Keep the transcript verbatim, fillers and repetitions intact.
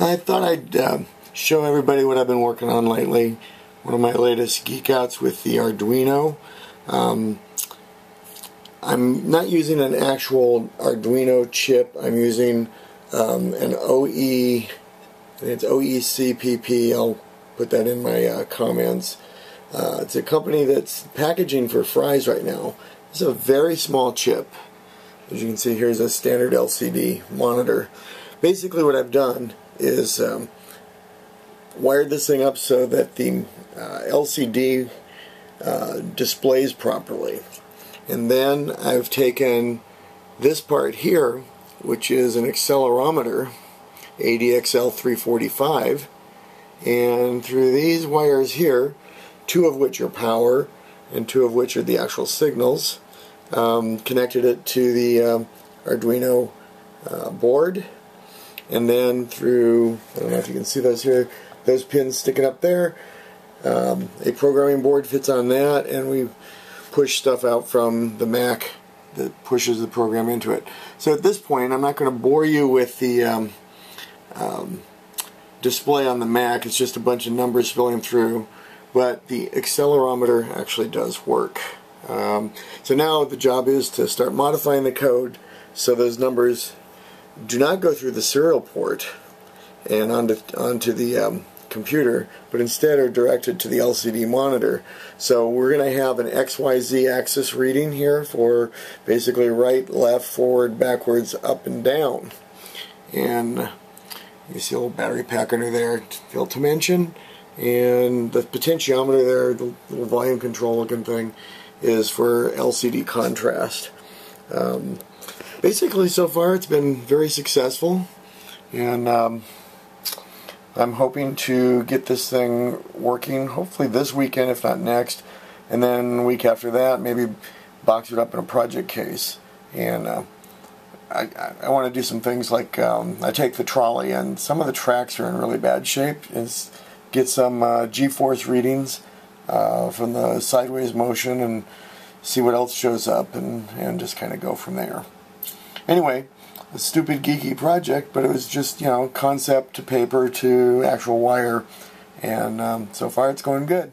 I thought I'd uh, show everybody what I've been working on lately. One of my latest geek outs with the Arduino. Um, I'm not using an actual Arduino chip. I'm using um, an O E, I think it's O E C P P. I'll put that in my uh, comments. Uh, it's a company that's packaging for fries right now. It's a very small chip. As you can see, here's a standard L C D monitor. Basically what I've done is um, wired this thing up so that the uh, L C D uh, displays properly. And then I've taken this part here, which is an accelerometer, A D X L three forty-five, and through these wires here, two of which are power and two of which are the actual signals, um, connected it to the um, Arduino uh, board. And then through, I don't know if you can see those here, those pins sticking up there, um, a programming board fits on that, and we push stuff out from the Mac that pushes the program into it. So at this point, I'm not going to bore you with the um, um, display on the Mac. It's just a bunch of numbers filling through, but the accelerometer actually does work. Um, so now the job is to start modifying the code so those numbers do not go through the serial port and onto, onto the um, computer, but instead are directed to the L C D monitor. So we're going to have an X Y Z axis reading here for basically right, left, forward, backwards, up, and down. And you see a little battery pack under there, field to mention, and the potentiometer there, the little volume control looking thing, is for L C D contrast. Um, Basically, so far it's been very successful, and um, I'm hoping to get this thing working hopefully this weekend, if not next, and then the week after that maybe box it up in a project case. And uh, I, I want to do some things like um, I take the trolley, and some of the tracks are in really bad shape, and get some uh, G-force readings uh, from the sideways motion and see what else shows up, and, and just kind of go from there. Anyway, a stupid geeky project, but it was just, you know, concept to paper to actual wire, and um, so far it's going good.